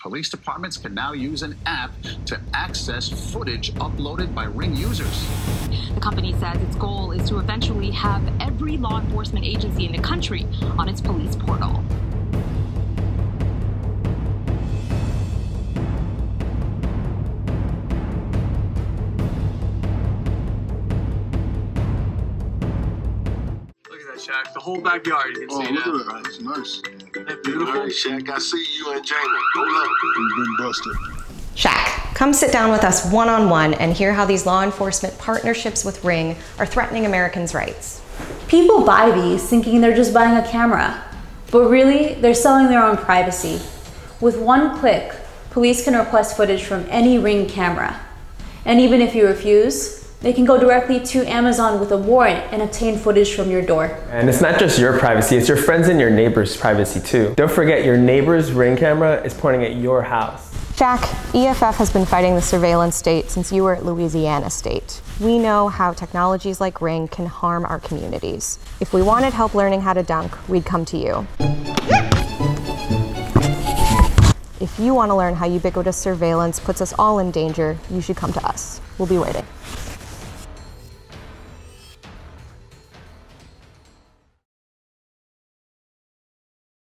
Police departments can now use an app to access footage uploaded by Ring users. The company says its goal is to eventually have every law enforcement agency in the country on its police portal. Shaq, the whole backyard, you can see that. Look at that. It's nice. Isn't that beautiful? All right, Shaq, I see you and Jamie. Go look. He's been busted. Shaq, come sit down with us one-on-one and hear how these law enforcement partnerships with Ring are threatening Americans' rights. People buy these thinking they're just buying a camera, but really, they're selling their own privacy. With one click, police can request footage from any Ring camera. And even if you refuse, they can go directly to Amazon with a warrant and obtain footage from your door. And it's not just your privacy, it's your friends and your neighbor's privacy too. Don't forget, your neighbor's Ring camera is pointing at your house. Shaq, EFF has been fighting the surveillance state since you were at Louisiana State. We know how technologies like Ring can harm our communities. If we wanted help learning how to dunk, we'd come to you. If you want to learn how ubiquitous surveillance puts us all in danger, you should come to us. We'll be waiting.